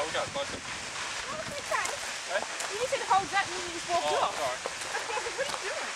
Oh, we'll go closer. Oh, okay. Eh? You said hold that and you just walked off. Sorry. What are you doing?